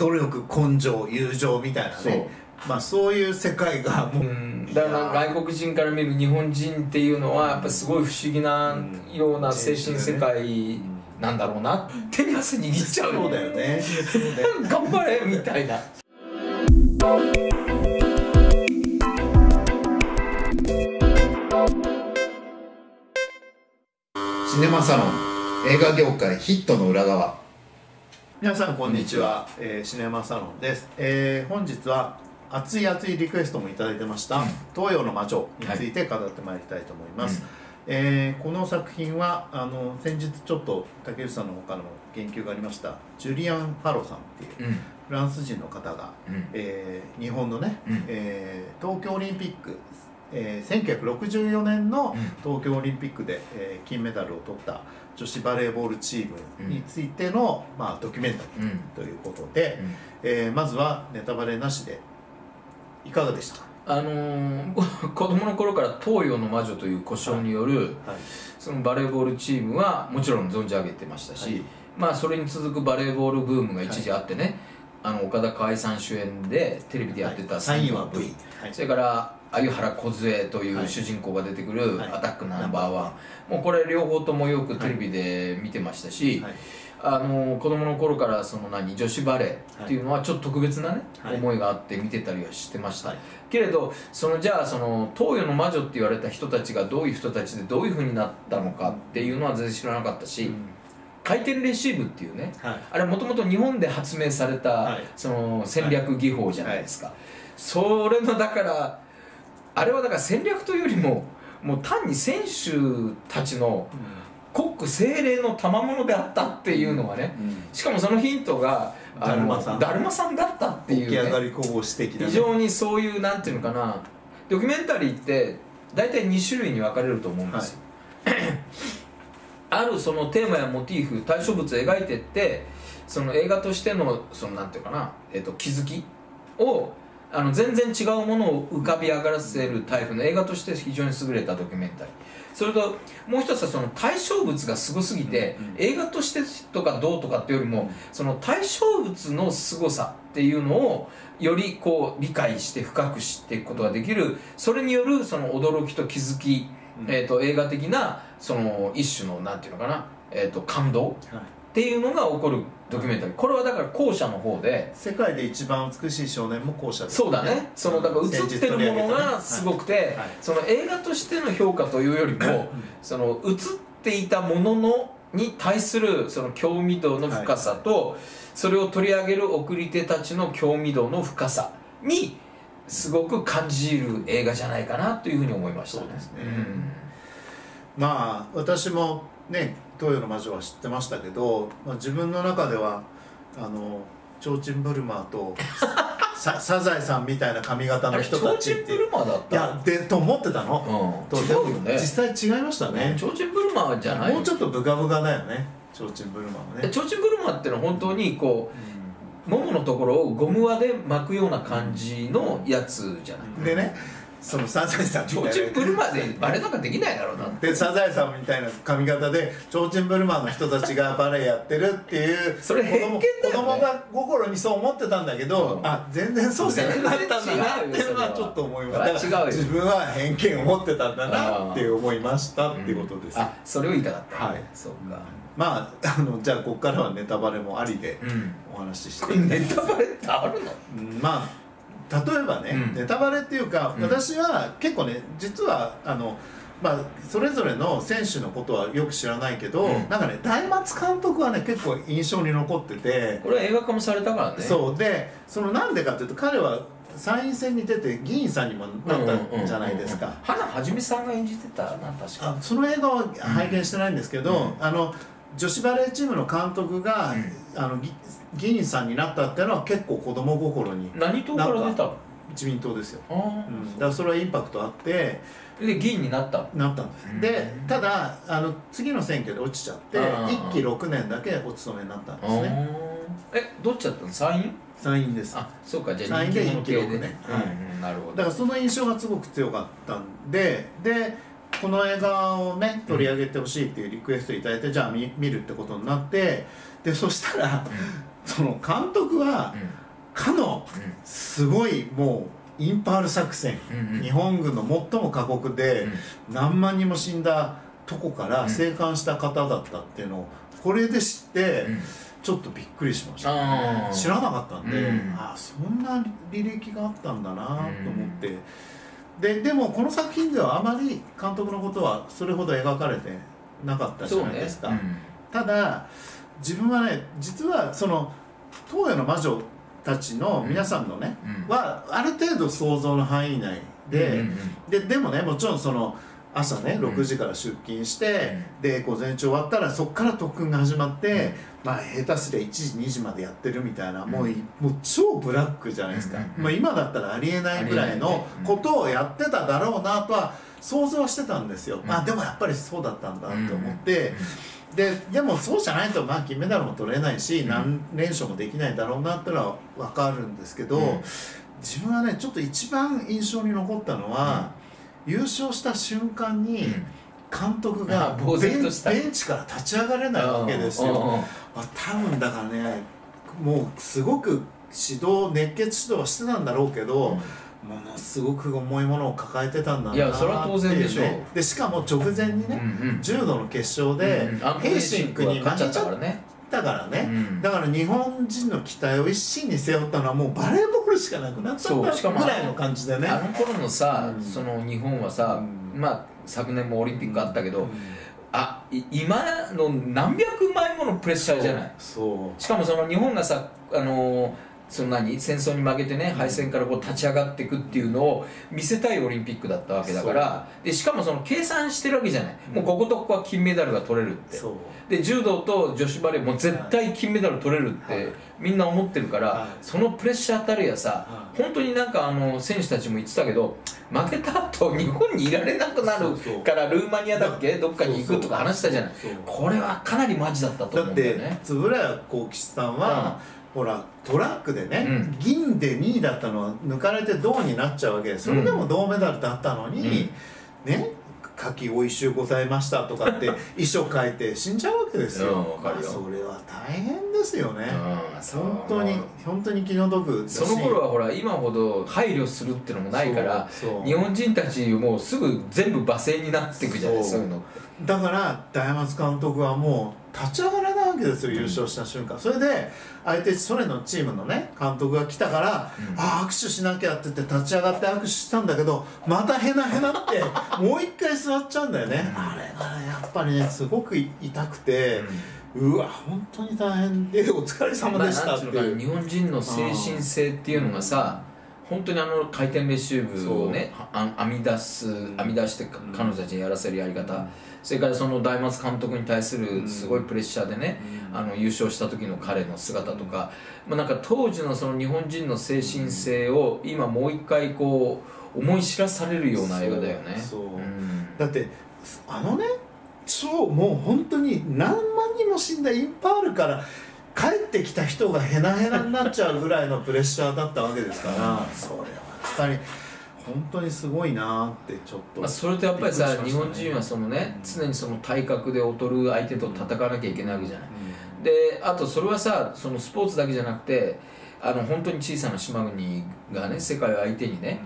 努力、根性、友情みたいなね、まあそういう世界がもう、だから外国人から見る日本人っていうのはやっぱすごい不思議なような精神世界なんだろうな。手に汗握っちゃう。そうだよね。頑張れみたいな。シネマサロン映画業界ヒットの裏側。皆さんこんにちは、シネマサロンです。本日は熱い熱いリクエストもいただいてました、東洋の魔女について語ってまいりたいと思います。この作品は先日ちょっと竹内さんの他の言及がありましたジュリアン・ファロさんっていう、フランス人の方が、日本のね、東京オリンピック、1964年の東京オリンピックで、金メダルを取った女子バレーボールチームについての、まあ、ドキュメンタリーということで、まずはネタバレなしで。いかがでした？子供の頃から東洋の魔女という呼称による、そのバレーボールチームはもちろん存じ上げてましたし、まあそれに続くバレーボールブームが一時あってね、岡田海さん主演でテレビでやってた「サインは V」、それから鮎原梢という主人公が出てくる「アタックナンバーワン」、もうこれ両方ともよくテレビで見てましたし。子供の頃からその女子バレーっていうのはちょっと特別なね、思いがあって見てたりはしてました、けれどじゃあ東洋の魔女って言われた人たちがどういう人たちでどういうふうになったのかっていうのは全然知らなかったし、回転レシーブっていうね、あれもともと日本で発明されたその戦略技法じゃないですか。それのだからあれはだから戦略というよりももう単に選手たちの、国精霊の賜物であったっていうのはね、しかもそのヒントがだるまさんだったっていうね、非常にそういうなんていうのかな、ドキュメンタリーって大体2種類に分かれると思うんですよ、あるそのテーマやモチーフ、対象物を描いてって、その映画としてのなんていうかな、気づきを全然違うものを浮かび上がらせるタイプの映画として非常に優れたドキュメンタリー、それともう一つはその対象物がすごすぎて、映画としてとかどうとかっていうよりも、その対象物のすごさっていうのをよりこう理解して深く知っていくことができる、それによるその驚きと気づき、映画的なその一種のなんていうのかな、感動、っていうのが起こるドキュメンタリー。これはだから後者の方で、世界で一番美しい少年も後者ですね。そうだね。だから映ってるものがすごくて、その映画としての評価というよりも、その映っていたもののに対するその興味度の深さと、それを取り上げる送り手たちの興味度の深さにすごく感じる映画じゃないかなというふうに思いましたね。そうですね。まあ私もね、東洋の魔女は知ってましたけど、自分の中ではちょうちんブルマーとサザエさんみたいな髪型の人たちっていうと思ってたの、実際違いましたね。ちょうちんブルマーじゃない、もうちょっとブカブカだよね、ちょうちんブルマーはね。ちょうちんブルマーっていうのは本当にこうもものところをゴム輪で巻くような感じのやつじゃないでね、そのサザエさんみたいな、ちょうちんブルマでバレーなんかできないだろうなってサザエさんみたいな髪型でちょうちんブルマの人たちがバレーやってるっていうそれ偏見だよね。子供が心にそう思ってたんだけど、あ、全然そうじゃなかったんだなっていうのはちょっと思いました。自分は偏見を持ってたんだなって思いましたっていうことです。あ、それを言いたかった。はい、そうか。まあじゃあここからはネタバレもありでお話しして、ネタバレってあるの？まあ例えばね、ネタバレっていうか、私は結構ね、実はまあ、それぞれの選手のことはよく知らないけど、なんかね、大松監督はね結構印象に残ってて、これは映画化もされたからね。そうで、なんでかっていうと、彼は参院選に出て議員さんにもなったじゃないですか。花はじめさんが演じてたな、確か。その映画は拝見してないんですけど、女子バレーチームの監督が、議員さんになったっていうのは結構子供心に。何党から出たの？自民党ですよ。だからそれはインパクトあってで議員になったんです、でただ次の選挙で落ちちゃって1期6年だけお勤めになったんですね。どっちだったの？参院？参院です。あ、そうか。じゃあ参院で1期6年。なるほど。だからその印象がすごく強かったんで、この映画をね取り上げてほしいっていうリクエストを頂いて、じゃあ見るってことになって、でそしたら、その監督は、かのすごいもうインパール作戦、日本軍の最も過酷で何万人も死んだとこから生還した方だったっていうのをこれで知ってちょっとびっくりしました。知らなかったんで、ああそんな履歴があったんだなと思って、でもこの作品ではあまり監督のことはそれほど描かれてなかったじゃないですか。ただ自分はね、実はその東洋の魔女たちの皆さんのね、はある程度想像の範囲内で、でもね、もちろんその朝ね6時から出勤して、で午前中終わったらそこから特訓が始まって、まあ下手すりゃ1時2時までやってるみたいな、もう超ブラックじゃないですか。まあ今だったらありえないぐらいのことをやってただろうなとは想像してたんですよ。まあでもやっぱりそうだったんだと思って。でもそうじゃないと、まあ金メダルも取れないし何連勝もできないだろうなってのは分かるんですけど、自分はねちょっと一番印象に残ったのは、優勝した瞬間に監督がベンチから立ち上がれないわけですよ。多分だからね、もうすごく指導、熱血指導はしてたんだろうけど、ものすごく重いものを抱えてたんだなっていう、ね、いやそれは当然でしょう。でしかも直前にね、柔道の決勝でヘイシンクに負けちゃったからね。だから日本人の期待を一身に背負ったのはもうバレーボールしかなくなっちゃったぐらいの感じでね。あの頃のさ、その日本はさ、まあ昨年もオリンピックあったけど、今の何百枚ものプレッシャーじゃない。しかもその日本がさ、その戦争に負けてね、敗戦からこう立ち上がっていくっていうのを見せたいオリンピックだったわけだから。でしかもその計算してるわけじゃない、もうこことここは金メダルが取れるって、で柔道と女子バレーも絶対金メダル取れるってみんな思ってるから、そのプレッシャーたるやさ、本当になんか選手たちも言ってたけど、負けた後日本にいられなくなるからルーマニアだっけどっかに行くとか話したじゃない。これはかなりマジだったと思うんだよね。だって円谷幸吉さんはほらトラックでね、銀で2位だったのは抜かれて銅になっちゃうわけで、それでも銅メダルだったのにね、夏季お一周ございましたとかって遺書書いて死んじゃうわけですよ。それは大変ですよね。本当に本当に気の毒だし、その頃はほら今ほど配慮するってのもないから、日本人たちもうすぐ全部罵声になっていくじゃないですか。だから大松監督はもう立ち上がらないわけですよ、優勝した瞬間。それで相手それのチームのね監督が来たから、あ、握手しなきゃって言って立ち上がって握手したんだけど、またへなへなってもう一回座っちゃうんだよね。あれがやっぱりねすごく痛くて、うわ本当に大変でお疲れ様でしたっていう。日本人の精神性っていうのがさ、本当に回転レシーブをね編み出して彼女たちにやらせるやり方、それからその大松監督に対するすごいプレッシャーでね、優勝した時の彼の姿とか、なんか当時のその日本人の精神性を今もう一回こう思い知らされるような映画だよね。だってね、超もう本当に何万人も死んだインパールから帰ってきた人がヘナヘナになっちゃうぐらいのプレッシャーだったわけですからそれはやっぱり本当にすごいなってちょっと、それとやっぱりさ、日本人はそのね、常にその体格で劣る相手と戦わなきゃいけないわけじゃない。であとそれはさ、そのスポーツだけじゃなくて、本当に小さな島国がね、世界を相手にね、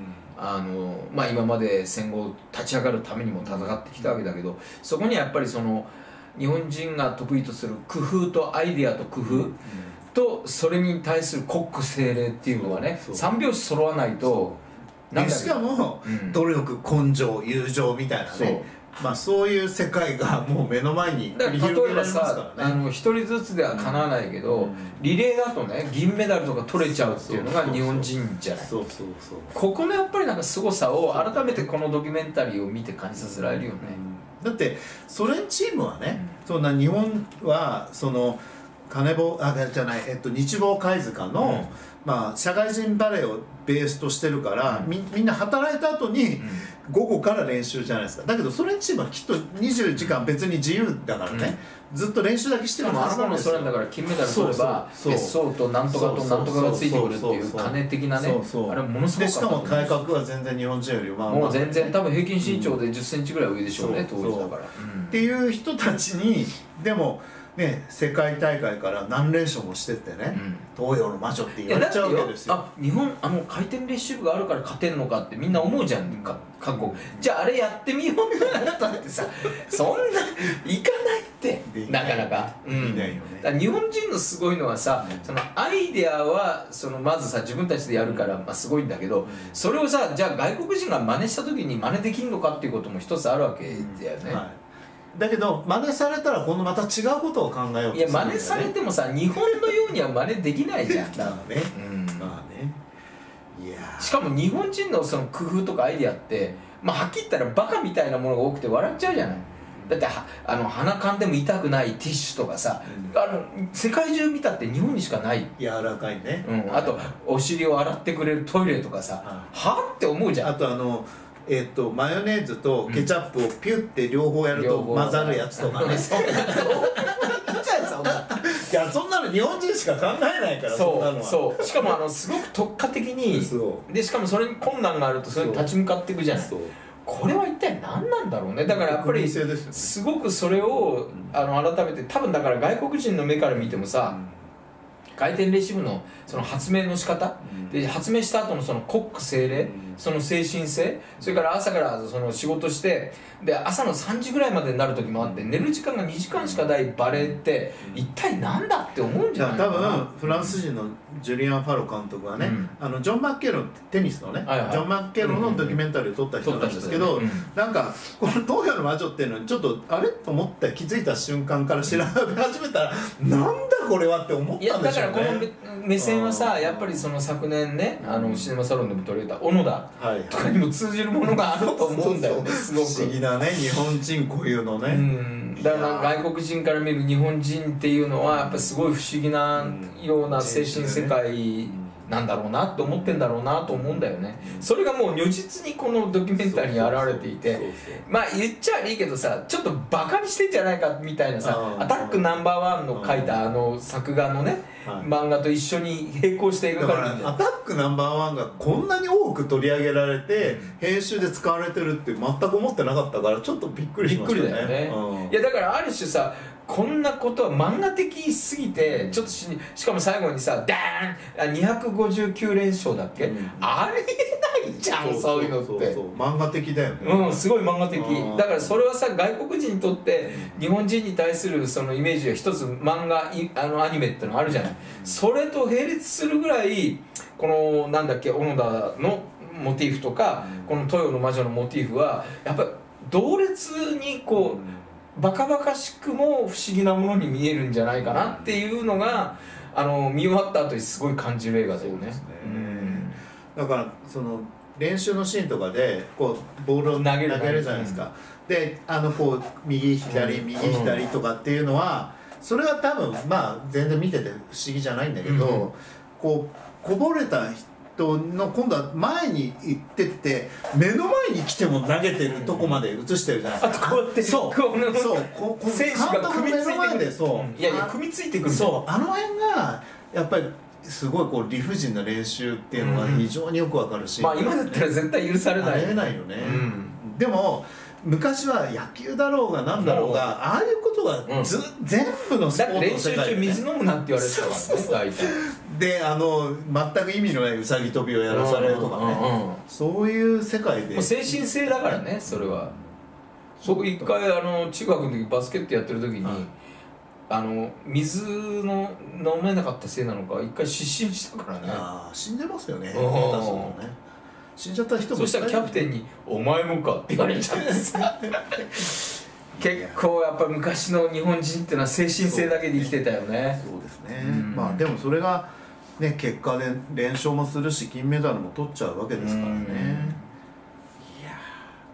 まあ今まで戦後立ち上がるためにも戦ってきたわけだけど、そこにはやっぱりその日本人が得意とする工夫とアイデアと工夫と、それに対する国苦精霊っていうのはね、三拍子揃わないと。しかも努力、根性、友情みたいなね、そういう世界がもう目の前に広げられますからね。一人ずつではかなわないけど、リレーだとね銀メダルとか取れちゃうっていうのが日本人じゃない。ここのやっぱりなんか凄さを改めてこのドキュメンタリーを見て感じさせられるよね。だってソ連チームはね、そんな日本はその金棒じゃない、日棒貝塚の、まあ社会人バレーをベースとしてるから、みんな働いた後に午後から練習じゃないですか。だけどソ連チームはきっと20時間別に自由だからね、ずっと練習だけしてるのもあるんですよ。だから金メダル取れば別荘となんとかとなんとかがついてくるっていう金的なね、あれものすごく、しかも体格は全然日本人よりもう全然多分平均身長で10センチぐらい上でしょうね、当時だから。っていう人たちにでも。ね、世界大会から何連勝もしてってね、うん、東洋の魔女って言われちゃうわけですよ。あ、日本あの回転レシーブがあるから勝てんのかってみんな思うじゃんか、韓国。じゃああれやってみようってなったってさそんな行かないってなかなか、うん、ね、日本人のすごいのはさ、そのアイデアはそのまずさ自分たちでやるから、まあ、すごいんだけど、それをさじゃあ外国人が真似した時に真似できるのかっていうことも一つあるわけだよね、うん、はい。だけど真似されたら今度また違うことを考えようとするんだよね。いや真似されてもさ日本のようには真似できないじゃんだからね、うん、まあね。いやしかも日本人のその工夫とかアイディアって、まあ、はっきり言ったらバカみたいなものが多くて笑っちゃうじゃない。だってあの鼻かんでも痛くないティッシュとかさ、うん、あの世界中見たって日本にしかない。柔らかいね、うん、あとお尻を洗ってくれるトイレとかさ、はって思うじゃん。あとマヨネーズとケチャップをピュッて両方やると混ざるやつとかね。いやそんなの日本人しか考えないから。そうしかもすごく特化的にで、しかもそれに困難があるとそれに立ち向かっていくじゃない。これは一体何なんだろうね。だからやっぱりすごくそれを改めて多分だから外国人の目から見てもさ、回転レシーブのその発明の仕方、で発明した後のその国家精霊、その精神性、それから朝からその仕事してで朝の3時ぐらいまでになる時もあって、寝る時間が2時間しかないバレーって一体なんだって思うんじゃないかな。多分フランス人のジュリアン・ファロ監督はね、ジョン・マッケロン、テニスのね、ジョン・マッケロンのドキュメンタリーを撮った人なんですけど、なんかこの「東洋の魔女」っていうのにちょっとあれと思って気づいた瞬間から調べ始めたらなんだこれはって思ったんでしょうね。この目線はさやっぱりその昨年ねシネマサロンでも取り上げた小野田とかにも通じるものがあると思うんだよね。すごく不思議なね、日本人固有のね。だから外国人から見る日本人っていうのはやっぱすごい不思議なような精神世界なんだろうなと思ってんだろうなと思うんだよね。それがもう如実にこのドキュメンタリーに現れていて、まあ言っちゃいいけどさちょっとバカにしてんじゃないかみたいなさ、「アタックナンバーワン」の書いた作画のね漫画と一緒に並行して描かれるんだよ。アタックナンバーワンがこんなに多く取り上げられて編集で使われてるって全く思ってなかったからちょっとびっくりしましたね。びっくりだよね。いやだからある種さこんなことは漫画的すぎてちょっとしかも最後にさダーン259連勝だっけ、うん、ありえないじゃんそういうのって。漫画的だよね。うん、すごい漫画的だからそれはさ外国人にとって日本人に対するそのイメージが一つ漫画アニメってのあるじゃない。それと並列するぐらいこのなんだっけ小野田のモチーフとか、うん、この「東洋の魔女」のモチーフはやっぱり同列にこう。うんバカバカしくも不思議なものに見えるんじゃないかなっていうのが見終わった後にすごい感じる映画だよね。だからその練習のシーンとかでこうボールを投げるじゃないですか。でこう右左右左とかっていうのはそれは多分まあ全然見てて不思議じゃないんだけど、こうこぼれたの今度は前に行ってって目の前に来ても投げてるとこまで映してるじゃないですか。あとこうやってそう選手が組みついてくる。そういやいや組みついてくる。そうあの辺がやっぱりすごいこう理不尽な練習っていうのが非常によくわかるし、まあ今だったら絶対許されない。ありえないよね。でも昔は野球だろうが何だろうがああいうことが全部のスポーツの世界で練習中水飲むなって言われてたからね。で全く意味のないうさぎ跳びをやらされるとかね、そういう世界で精神性だからね。それは僕一回中学の時バスケットやってる時に、はい、水の飲めなかったせいなのか一回失神したからね。ああ死んでますよね。死んじゃった人もいっぱい。そしたらキャプテンに「お前もか」って言われちゃってさ結構やっぱ昔の日本人っていうのは精神性だけで生きてたよね。そうですね、まあでもそれがね結果で連勝もするし金メダルも取っちゃうわけですからね。いや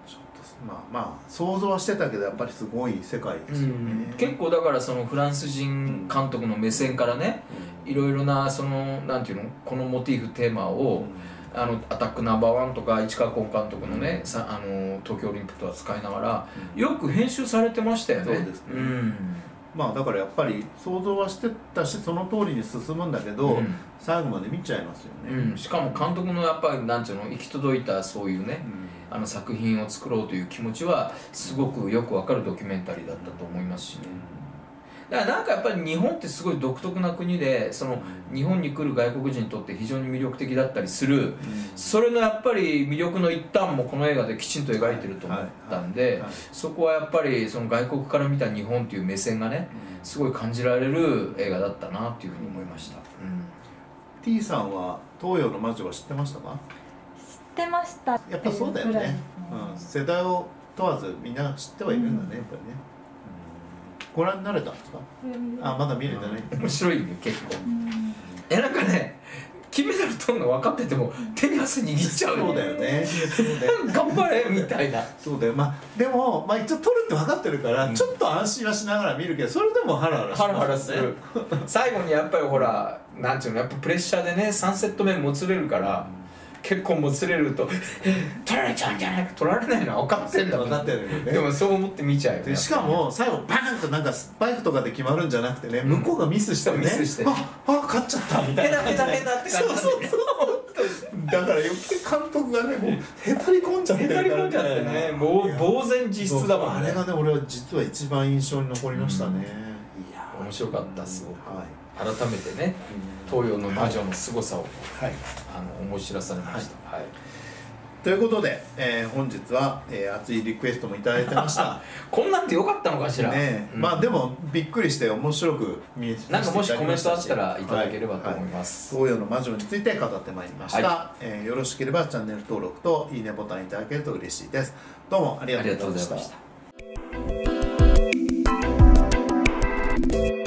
ちょっとまあ想像はしてたけどやっぱりすごい世界ですよね。結構だからそのフランス人監督の目線からね、いろいろなそのなんていうのこのモチーフテーマをアタックナンバーワンとか市川崑監督のね東京オリンピックとは使いながらよく編集されてましたよね。そうですね、まあだからやっぱり想像はしてたしその通りに進むんだけど、最後まで見ちゃいますよね。しかも監督のやっぱりなんていうの行き届いたそういうね、作品を作ろうという気持ちはすごくよくわかるドキュメンタリーだったと思いますしね。だからなんかやっぱり日本ってすごい独特な国で、その日本に来る外国人にとって非常に魅力的だったりする、うん、それのやっぱり魅力の一端もこの映画できちんと描いてると思ったんで、そこはやっぱりその外国から見た日本っていう目線がね、すごい感じられる映画だったなっていうふうに思いました。うん、T さんは東洋の魔女は知ってましたか？知ってました。やっぱそうだよね。うん、世代を問わずみんな知ってはいるんだね、やっぱりね。ご覧になれたんですか？あ、まだ見れてない。面白いね、結構。なんかね、金メダル取るの分かってても手に汗握っちゃう。そうだよね、頑張れみたいな。そうだよ。まあでもまあ一応取るって分かってるから、ちょっと安心はしながら見るけど、それでもハラハラする。最後にやっぱりほら、なんていうの、やっぱプレッシャーでね、3セット目もつれるから、結構もつれると取られちゃうんじゃないか、取られないのは分かってるんだ、分かってるよね。でもそう思って見ちゃうよね。しかも最後バーンとなんかスパイクとかで決まるんじゃなくてね、向こうがミスしてね、ああ勝っちゃったみたいな、ヘタヘタヘタって感じ。そうそうそう。だから余計監督がね、もうへたり込んじゃってね、へたり込んじゃってね、もう呆然自失だもん。あれがね、俺は実は一番印象に残りましたね。いや面白かった。すごく改めてね、東洋の魔女の凄さを、はい、思い知らされました。はいはい、ということで、本日は、熱いリクエストもいただいてました。こんなんでよかったのかしら。ね、うん、まあでもびっくりして面白く見えて。なんかもしコメントあったらいただければと思います。はいはい、東洋の魔女について語ってまいりました。はい、よろしければチャンネル登録といいねボタンいただけると嬉しいです。どうもありがとうございました。